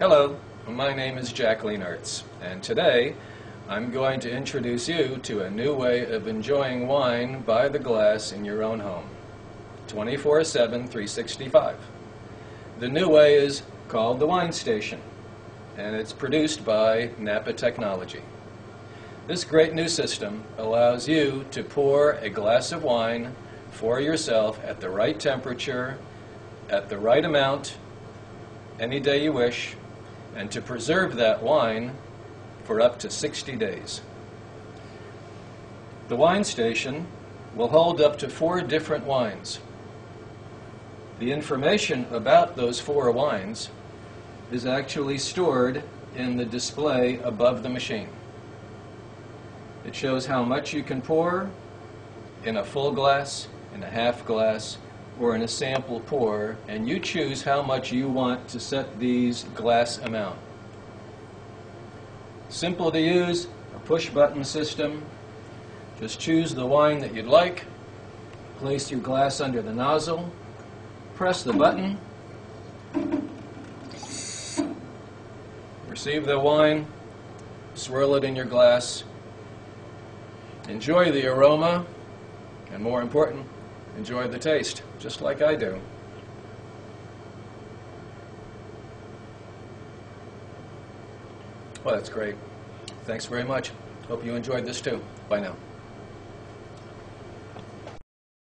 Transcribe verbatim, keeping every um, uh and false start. Hello, my name is Jacqueline Arts, and today I'm going to introduce you to a new way of enjoying wine by the glass in your own home, twenty-four seven, three sixty-five. The new way is called the Wine Station, and it's produced by Napa Technology. This great new system allows you to pour a glass of wine for yourself at the right temperature, at the right amount, any day you wish, and to preserve that wine for up to sixty days. The Wine Station will hold up to four different wines. The information about those four wines is actually stored in the display above the machine. It shows how much you can pour in a full glass, in a half glass, or in a sample pour, and you choose how much you want to set these glass amount. Simple to use, a push button system. Just choose the wine that you'd like, place your glass under the nozzle, press the button, receive the wine, swirl it in your glass, enjoy the aroma, and more important, enjoy the taste, just like I do. Well, that's great. Thanks very much. Hope you enjoyed this too. Bye now.